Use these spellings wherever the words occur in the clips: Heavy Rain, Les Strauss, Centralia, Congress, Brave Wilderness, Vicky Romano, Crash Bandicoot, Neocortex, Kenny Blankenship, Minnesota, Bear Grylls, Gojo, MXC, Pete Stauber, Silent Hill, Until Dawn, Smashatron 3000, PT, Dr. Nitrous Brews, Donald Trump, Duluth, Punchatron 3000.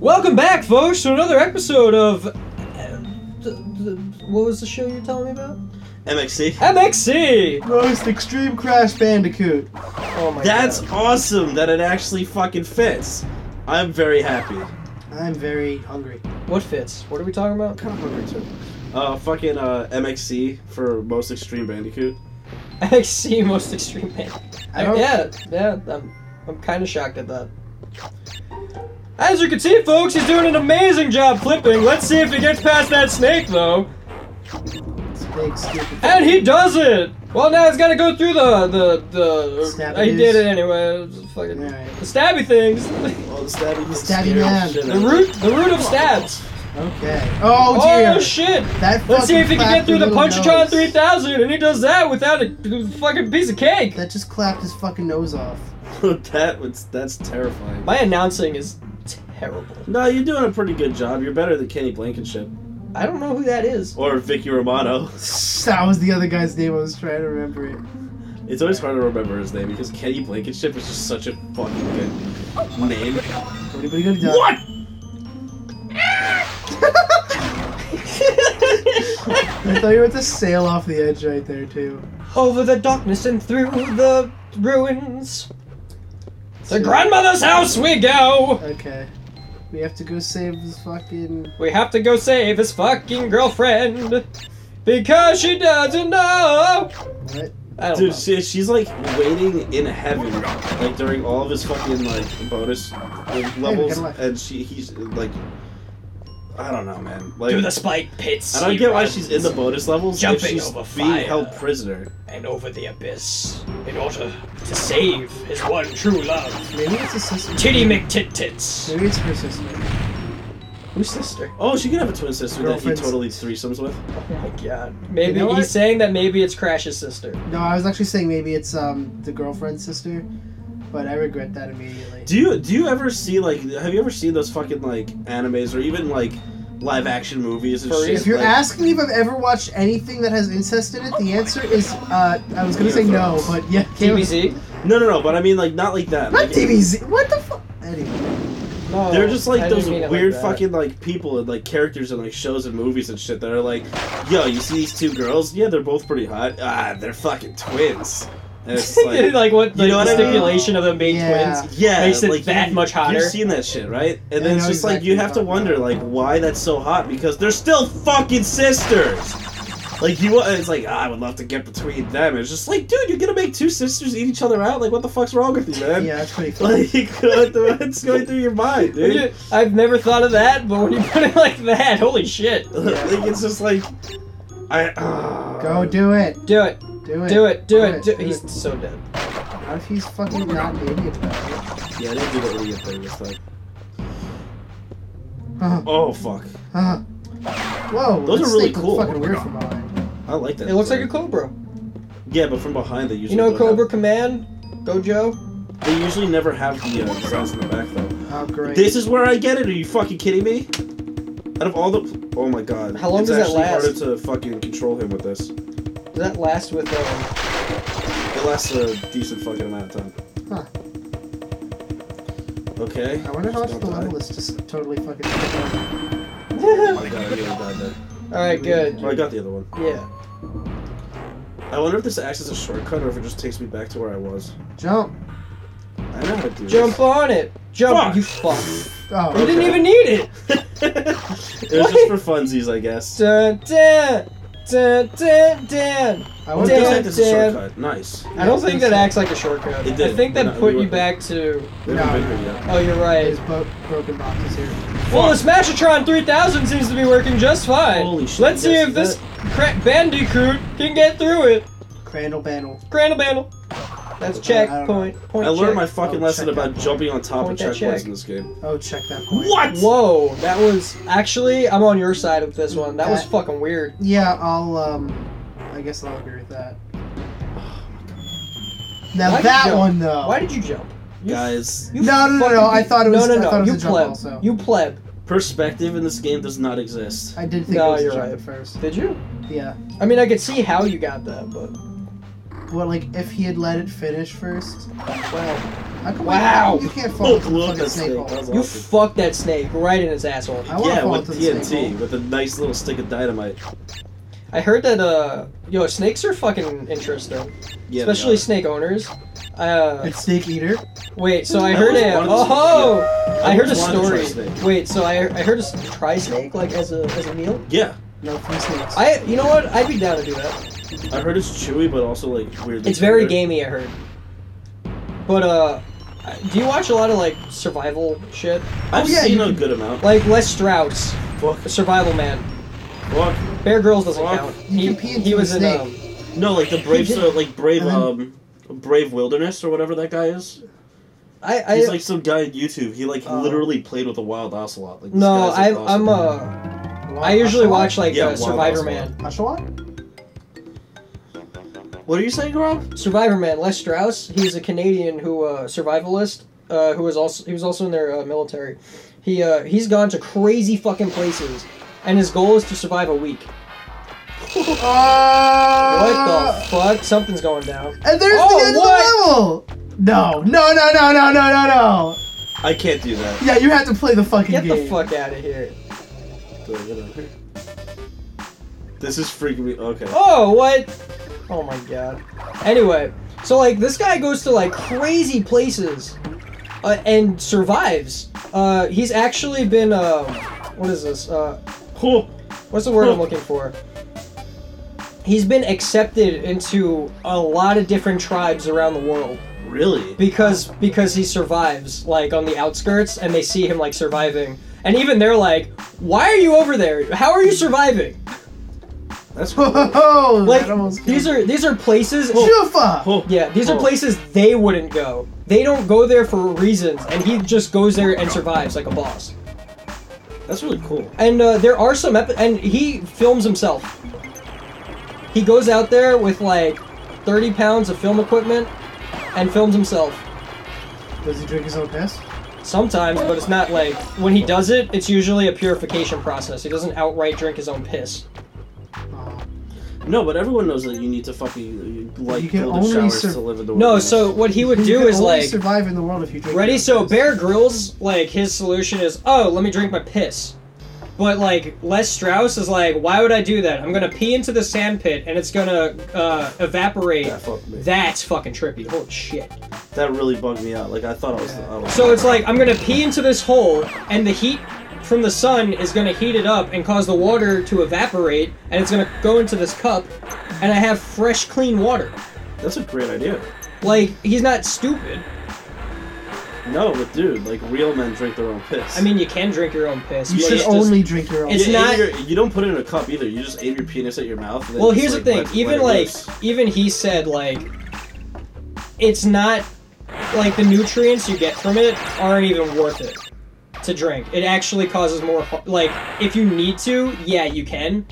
Welcome back, folks, to another episode of... what was the show you were telling me about? MXC. MXC! Most Extreme Crash Bandicoot. Oh my god. That's awesome that it actually fucking fits. I'm very happy. I'm very hungry. What fits? What are we talking about? I'm hungry too. Fucking MXC for Most Extreme Bandicoot. MXC Most Extreme Bandicoot. I'm kind of shocked at that. As you can see, folks, he's doing an amazing job flipping. Let's see if he gets past that snake, though. And he does it! Well, now he's gotta go through the he did it anyway. Fucking right. The stabby things. Well, the root of stabs. Okay. Oh dear. Oh shit! Let's see if he can get through the Punchatron 3000, and he does that without a fucking piece of cake. That just clapped his fucking nose off. That's terrifying. My announcing is terrible. No, you're doing a pretty good job. You're better than Kenny Blankenship. I don't know who that is. Or Vicky Romano. That was the other guy's name. I was trying to remember it. It's always hard to remember his name because Kenny Blankenship is just such a fucking good name. Anybody gonna die? What? I thought you were to sail off the edge right there too. Over the darkness and through the ruins. The grandmother's house we go. Okay. We have to go save his fucking girlfriend because she doesn't know. What? Dude, she's like waiting in heaven, like during all of his fucking like bonus levels, and he's like, I don't know, man. Like through the spike pits. I don't get why she's in the bonus levels. Jumping she's over fire, being held prisoner, and over the abyss in order to save his one true love. Maybe it's a sister. Titty McTits. Maybe it's her sister. Who's sister? Oh, she could have a twin sister that he totally threesomes with. Oh my god. Maybe he's saying that maybe it's Crash's sister. No, I was actually saying maybe it's the girlfriend's sister. But I regret that immediately. Do you ever see have you ever seen those fucking like animes or even like live action movies and shit? If you're asking me if I've ever watched anything that has incest in it, the answer is I was gonna say no, but yeah. TBZ? No, but I mean like not like that. Not like, TBZ. What the fuck? Anyway. No, they're just like those weird like fucking like people and like characters and like shows and movies and shit that are like, yo, you see these two girls? Yeah, they're both pretty hot. Ah, they're fucking twins. It's like what the stipulation of them being twins makes it like much hotter. You've seen that shit, right? And then it's just exactly like you have to wonder like why that's so hot because they're still fucking sisters. Like it's like I would love to get between them. It's just like, dude, you're gonna make two sisters eat each other out. Like, what the fuck's wrong with you, man? Yeah, that's pretty cool. Like, what's going through your mind, dude? I've never thought of that, but when you put it like that, holy shit! Yeah. Like, it's just like, go do it. Do it. Do it. He's so dead. What if he's fucking not an idiot about it? Yeah, I didn't do the idiot thing this time. Oh, fuck. Whoa, those are really cool. Fucking weird from behind. I like that. It looks like a cobra. Yeah, but from behind they usually. You know Cobra Command? Gojo? They usually never have the sounds in the back, though. Oh, great. This is where I get it? Are you fucking kidding me? Out of all the... Oh, my God. How long does that last? It's harder to fucking control him with this. Does that last with it lasts a decent fucking amount of time. Huh. Okay. I wonder how much the level is just totally fucking... Oh my god, I nearly died there. Alright, good. Oh, I got the other one. Yeah. I wonder if this acts as a shortcut or if it just takes me back to where I was. Jump! I know how to do this. Jump on it! Jump! Fuck. You fuck. Oh, you didn't even need it! It was just for funsies, I guess. Dun-dun! Dan. I wouldn't think that's a shortcut. Nice. I don't think that acts like a shortcut. It did. I think that put you back to... No. Oh, you're right. There's broken boxes here. Well, the Smashatron 3000 seems to be working just fine. Holy shit. Let's see if this Bandicoot can get through it. Crandle Bandle. That's checkpoint. I learned my fucking lesson about jumping on top of checkpoints in this game. Oh, check that point. What? Whoa, that was... Actually, I'm on your side of this one. That was fucking weird. Yeah, I guess I'll agree with that. Oh, my God. Now that one, though... Why did you jump? Guys... No, I thought it was a jump also. You pleb. Perspective in this game does not exist. I did think it was a jump at first. Did you? Yeah. I mean, I could see how you got that, but... Well, like, if he had let it finish first. Well, Wow! You can't fall into the snake. Awesome. You fucked that snake right in his asshole. Yeah, with TNT, with a nice little stick of dynamite. I heard that, yo, snakes are fucking interesting. Yeah, especially snake owners. It's snake eater. Wait, so I heard a... Oh-ho! I heard a story. Wait, so I heard a... Try snake, like, as a meal? Yeah. No, free snakes. You know what? I'd be down to do that. I heard it's chewy, but also, like, weirdly... It's very gamey, I heard. But, do you watch a lot of, like, survival shit? I've seen a good amount. Like, Les Strauss. Fuck. Survival Man. Fuck. Bear Grylls doesn't count. He was in, No, like, the Brave Wilderness or whatever that guy is. He's, like, some guy on YouTube. He, like, literally played with a wild ocelot. Like, no, I usually watch, like, Survivor Man. Ocelot? What are you saying, Rob? Survivor Man, Les Strauss. He's a Canadian survivalist. He was also in their military. He's gone to crazy fucking places, and his goal is to survive a week. What the fuck? Something's going down. And there's the end of the level. No! I can't do that. Yeah, you have to play the fucking game. Get the fuck out of here. This is freaking me. Okay. Oh, what? Oh my god. Anyway, so like this guy goes to like crazy places and survives. He's actually been what is this? What's the word I'm looking for? He's been accepted into a lot of different tribes around the world. Really? Because he survives like on the outskirts and they see him like surviving. And even they're like, "Why are you over there? How are you surviving?" That's cool. Like that these are places. Yeah, these are places they wouldn't go. They don't go there for reasons, and he just goes there and survives like a boss. That's really cool. And there are some and he films himself. He goes out there with like 30 pounds of film equipment and films himself. Does he drink his own piss? Sometimes, but it's not like when he does it. It's usually a purification process. He doesn't outright drink his own piss. No, but everyone knows that you need to fucking like golden showers to live in the world. No, so what he would do is like survive in the world if you drink. Ready? So Bear Grylls, like his solution is, oh, let me drink my piss. But like Les Strauss is like, why would I do that? I'm gonna pee into the sand pit and it's gonna evaporate. Yeah, fuck me. That's fucking trippy. Holy shit. That really bugged me out. Like I thought I was. Yeah. So it's like I'm gonna pee into this hole and the heat from the sun is going to heat it up and cause the water to evaporate, and it's going to go into this cup, and I have fresh, clean water. That's a great idea. Like, he's not stupid. No, but dude, like, real men drink their own piss. I mean, you can drink your own piss. You should only drink your own piss. It's not... You don't put it in a cup either. You just aim your penis at your mouth. And well, here's the thing. Even he said, like, it's not... Like, the nutrients you get from it aren't even worth it. To drink. It actually causes more, like, if you need to, yeah, you can,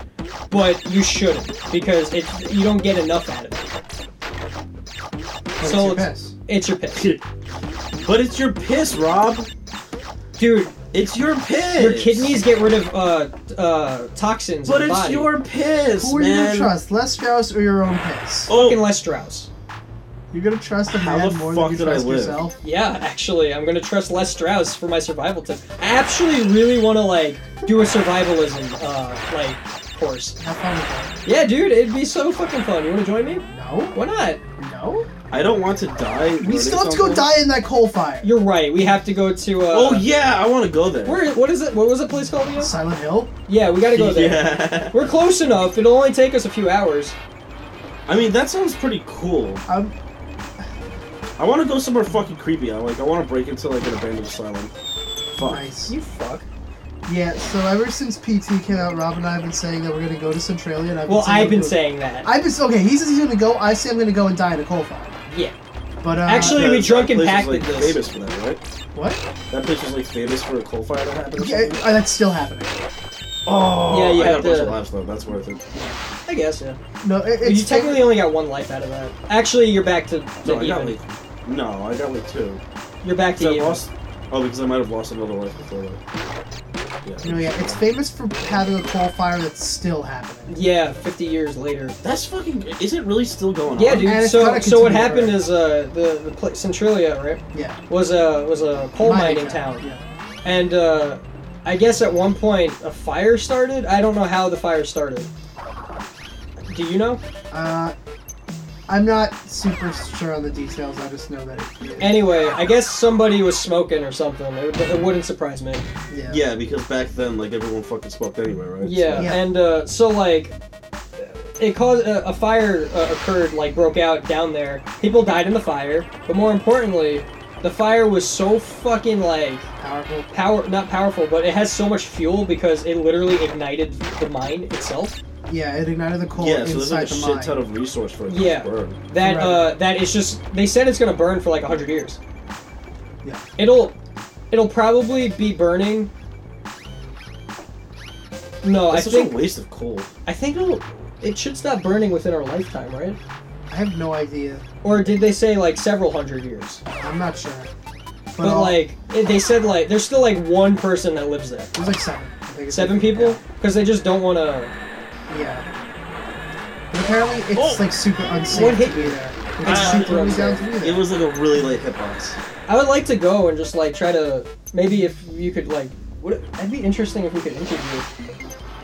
but you shouldn't, because you don't get enough out of it. But so it's your piss. But it's your piss, Rob! Dude. It's your piss! Your kidneys get rid of, toxins in the body. But it's your piss, Who are you gonna trust, Les Strauss or your own piss? Oh. Fucking Les Strauss. You're gonna trust a man more than you trust yourself? Yeah, actually, I'm gonna trust Les Strauss for my survival tip. I actually really want to like do a survivalism like course. Have fun with that. Yeah, dude, it'd be so fucking fun. You want to join me? No. Why not? No. I don't want to die. We still have to go die in that coal fire. You're right. We have to go to. Oh yeah, I want to go there. Where? What is it? What was the place called again? Silent Hill. Yeah, we gotta go there. Yeah. We're close enough. It'll only take us a few hours. I mean, that sounds pretty cool. I want to go somewhere fucking creepy. I want to break into like an abandoned asylum. Fuck. Nice. You fuck. Yeah. So ever since PT came out, Rob and I have been saying that we're gonna go to Centralia. And I've been saying that. Okay. He says he's gonna go. I say I'm gonna go and die in a coal fire. Yeah. But actually, we drunk and packed like, this. Famous for that, right? What? That place is like famous for a coal fire that happened. Yeah, that's still happening. Oh. Yeah, I got a bunch of lives though. That's worth it. I guess. Yeah. No, you technically only got one life out of that. Actually, you're back to even. No, I got like two. You're back to you. Oh, because I might have lost another life before that. Yeah. You know, yeah, it's famous for having a coal fire that's still happening. Yeah, 50 years later. That's fucking... Is it really still going on? Yeah, dude. So what happened is the Centralia, right? Yeah. Was a coal mining town. Yeah. And I guess at one point a fire started. I don't know how the fire started. Do you know? I'm not super sure on the details, I just know that it did. Anyway, I guess somebody was smoking or something. It wouldn't surprise me. Yeah. Yeah, because back then, like, everyone fucking smoked anyway, right? Yeah, yeah. And so, like, it caused a fire occurred, like, broke out down there. People died in the fire, but more importantly, the fire was so fucking, like... Powerful? Not powerful, but it has so much fuel because it literally ignited the mine itself. Yeah, it ignited the coal inside the mine. Yeah, so there's like a shit ton of resource for it to burn. That right. That is just... They said it's going to burn for like 100 years. Yeah. It'll probably be burning... No, that's such a waste of coal. I think it should stop burning within our lifetime, right? I have no idea. Or did they say like several hundred years? I'm not sure. But like, they said like... There's still like one person that lives there. There's like seven. I think it's seven people? Because they just don't want to... Yeah. But apparently it's like super unsafe to be there. It's super unsafe to be there. It was like a really late hitbox. I would like to go and just like try to, maybe if you could like, that'd be interesting if we could interview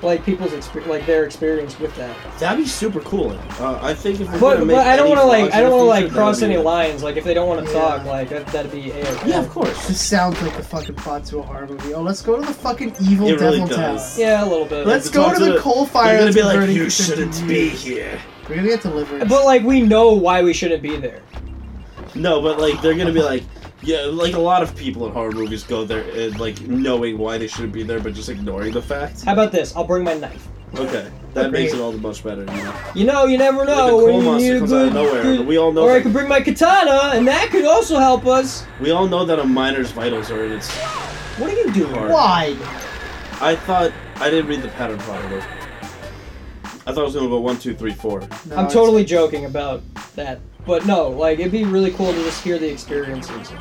like people's experience, like their experience with that. That'd be super cool. I think if we're gonna make I don't want to cross any lines. Like if they don't want to talk, like that'd be AOK. Yeah, of course. This sounds like the fucking plot to a horror movie. Oh, let's go to the fucking evil devil town. Yeah, a little bit. Let's go to the coal fire. They're gonna be like, you shouldn't be here. We're gonna get delivered. But like, we know why we shouldn't be there. No, but like, they're gonna be like. Yeah, like a lot of people in horror movies go there and like knowing why they shouldn't be there, but just ignoring the fact. How about this? I'll bring my knife. Okay, that makes it all the much better. You know, you never know like when you need a comes out of nowhere, but we all know. Or I could bring my katana, and that could also help us. We all know that a miner's vitals are in its. What are you doing? Why? I didn't read the pattern properly. I thought it was gonna go 1, 2, 3, 4. No, I'm totally joking about that. But no, like, it'd be really cool to just hear the experiences.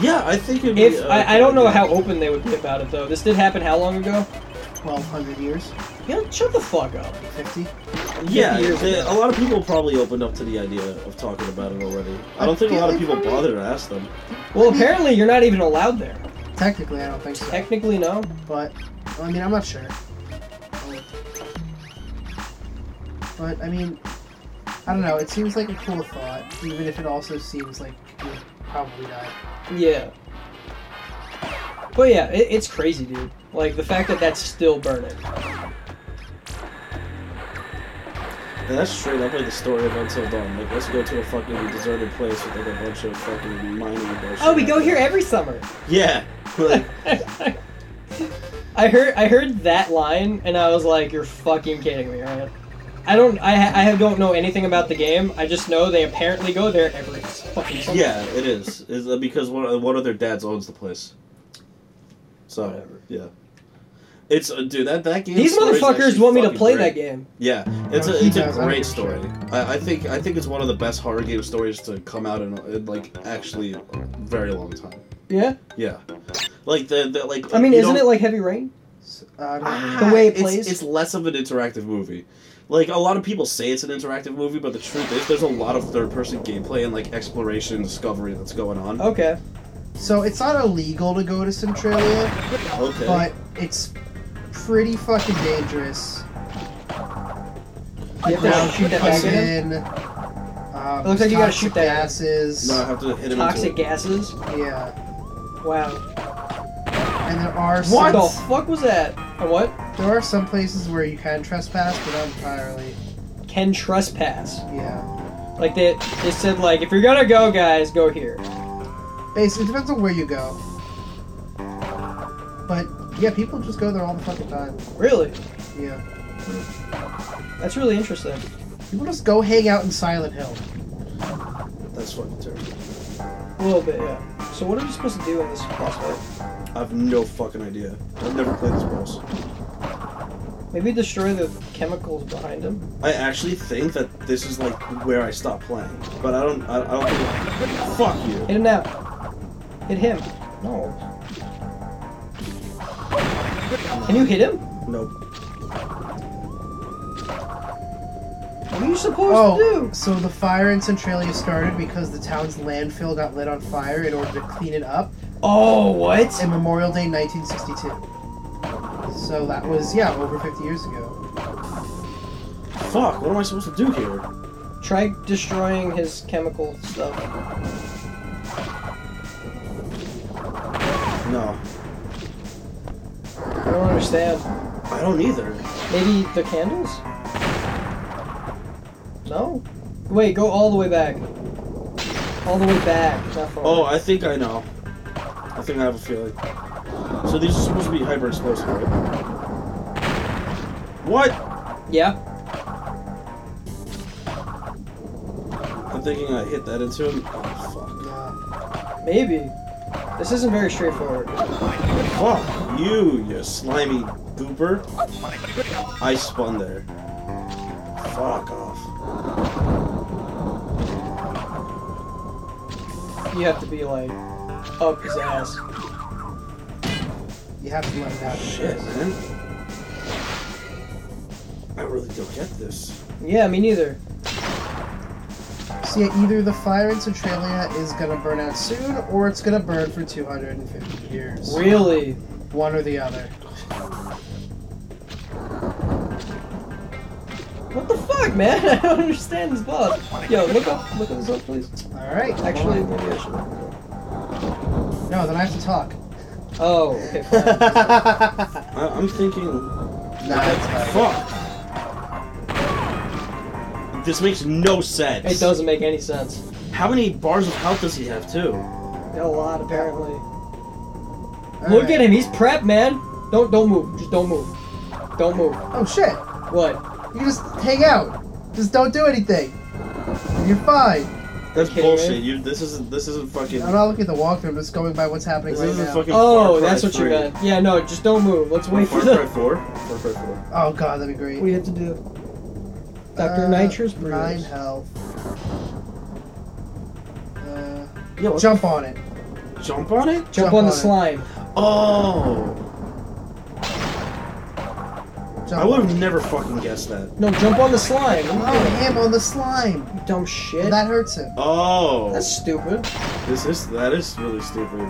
Yeah, I think it'd be... I don't know how open they would be about it, though. This did happen how long ago? 1,200 years. Yeah, shut the fuck up. 50? Yeah, 50 years ago. A lot of people probably opened up to the idea of talking about it already. I don't think a lot of people bother to ask them. Well, apparently you're not even allowed there. Technically, I don't think so. Technically, no. But, I mean, I'm not sure. But, I mean... I don't know, it seems like a cool thought, even if it also seems like you'll probably die. Yeah. But yeah, it's crazy, dude. Like, the fact that that's still burning. Yeah, that's straight up like the story of Until Dawn. Like, let's go to a fucking deserted place with like a bunch of fucking mining bullshit. Oh, we go here every summer! Yeah! Like... I heard that line, and I was like, you're fucking kidding me, right? I don't know anything about the game. I just know they apparently go there every fucking summer. Yeah, it is. It's because one of their dads owns the place. So, whatever. Yeah. It's dude, that game. These motherfuckers want me to play that game. Yeah, it's a great story. I think it's one of the best horror game stories to come out in like actually a very long time. Yeah? Yeah. Like the like I mean, isn't it like Heavy Rain? The way it plays. It's less of an interactive movie. Like, a lot of people say it's an interactive movie, but the truth is there's a lot of third-person gameplay and, like, exploration and discovery that's going on. Okay. So, it's not illegal to go to Centralia, but it's pretty fucking dangerous. You have to shoot that back in. It looks like you gotta shoot that gases. No, I have to hit him. Toxic gases? Yeah. Wow. And there are some... What the fuck was that? A what? There are some places where you can trespass, but not entirely. Can trespass? Yeah. Like, they said, like, if you're gonna go, guys, go here. Basically, it depends on where you go. But, yeah, people just go there all the fucking time. Really? Yeah. That's really interesting. People just go hang out in Silent Hill. That's fucking terrible. A little bit, yeah. So what are you supposed to do in this crossbow? I have no fucking idea. I've never played this boss. Maybe destroy the chemicals behind him. I actually think that this is like where I stop playing, but I don't think. Fuck you. Hit him now. Hit him. No. Can you hit him? Nope. What are you supposed to do? So the fire in Centralia started because the town's landfill got lit on fire in order to clean it up. Oh, what? And Memorial Day 1962. So that was, yeah, over 50 years ago. Fuck, what am I supposed to do here? Try destroying his chemical stuff. No. I don't understand. I don't either. Maybe the candles? No? Wait, go all the way back. All the way back. Not far. Oh, I think I know. I think I have a feeling. So these are supposed to be hyper-explosive, right? What? Yeah. I'm thinking I hit that into him. Oh, fuck. Maybe. This isn't very straightforward. Fuck you, you slimy goober. I spun there. Fuck off. You have to be like, up his ass. You have to let it happen. Shit, man. I really don't get this. Yeah, me neither. So yeah, either the fire in Centralia is gonna burn out soon, or it's gonna burn for 250 years. Really? One or the other. What the fuck, man? I don't understand this boss. Yo, look up this up, please. Alright, actually, maybe I should. No, then I have to talk. Oh, okay, fine. I'm thinking... Nah, it's fine. Fuck! This makes no sense. It doesn't make any sense. How many bars of health does he have, too? A lot, apparently. Look at him. He's prepped, man. Don't move. Just don't move. Don't move. Oh, shit. What? You just hang out. Just don't do anything. You're fine. That's bullshit. You, this isn't fucking... I'm not looking at the walkthrough. I'm just going by what's happening right now. This isn't fucking Far Cry 3. That's what you got. Yeah, no, just don't move. Let's wait for the... Far Cry 4? Far Cry 4. Oh, God, that'd be great. What do you have to do? Dr. Nitrous Brews. 9 health. Yo, jump on it. Jump on it? Jump on the slime. Oh! Jump I would have never fucking guessed that. No, jump on the slime. Oh, him on the slime. You dumb shit. Well, that hurts him. Oh. That's stupid. That is really stupid.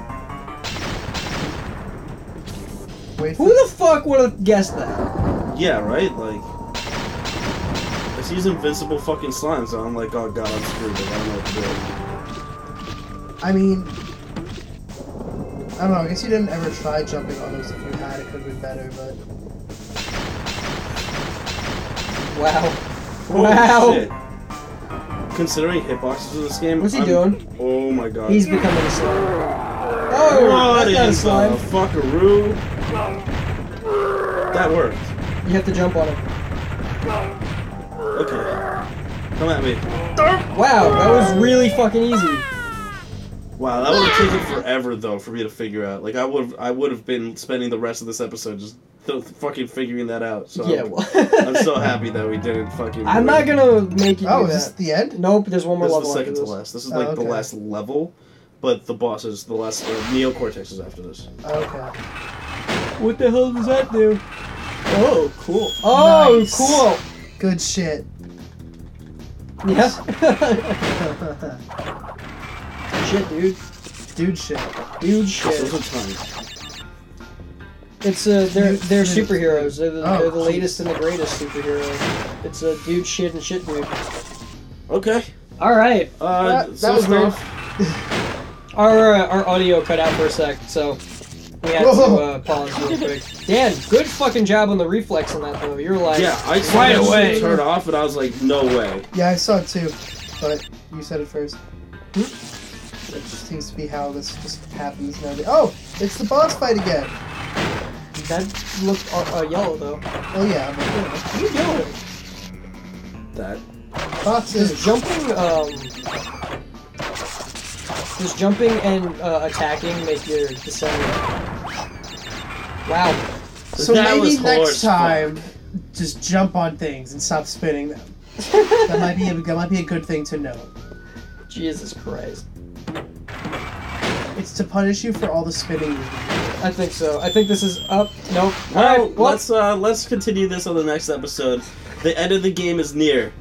Wait, who the fuck would have guessed that? Yeah, right? Like... He's invincible fucking slime, so I'm like, oh god, I'm screwed, but I don't know what to do. I mean, I don't know, I guess you didn't ever try jumping on those. If you had, it could have been better, but... Wow. Oh, wow! Shit. Considering hitboxes in this game... What's he doing? Oh my god. He's becoming a slime. Oh! What is a fuckaroo? That worked. You have to jump on him. Okay. Come at me. Wow, that was really fucking easy. Wow, that would have taken forever though for me to figure out. Like I would have been spending the rest of this episode just fucking figuring that out. So yeah, well. I'm so happy that we didn't fucking. I'm not gonna make you. Oh, is this the end? Nope, there's one more level. This is the second to last. This is like the last level, but the boss is the last. Neocortex is after this. Okay. What the hell does that do? Oh, cool. Oh, nice. Cool. Good shit. Yeah. Shit, dude. Dude shit. Dude shit. It's they're superheroes. They're the latest and the greatest superheroes. It's a dude shit and shit dude. Okay. All right. That was rough. Our audio cut out for a sec, so. We had to pause real quick. Dan, good fucking job on the reflex on that though. You were like, yeah, I saw it turn off, and I was like, no way. Yeah, I saw it too, but you said it first. It just seems to be how this just happens now. Oh, it's the boss fight again. That looked yellow though. Oh yeah, what are you doing? That boss is jumping. Does jumping and attacking make your descendant? Wow. So maybe next time, just jump on things and stop spinning them. That might be a good thing to know. Jesus Christ. It's to punish you for all the spinning. I think so. I think this is up. Nope. All right, let's continue this on the next episode. The end of the game is near.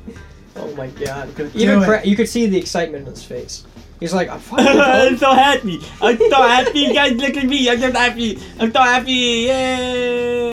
Oh my god! Even you could see the excitement in his face. He's like, I'm fucking I'm so happy. I'm so happy. Guys, look at me. I'm so happy. I'm so happy. Yay!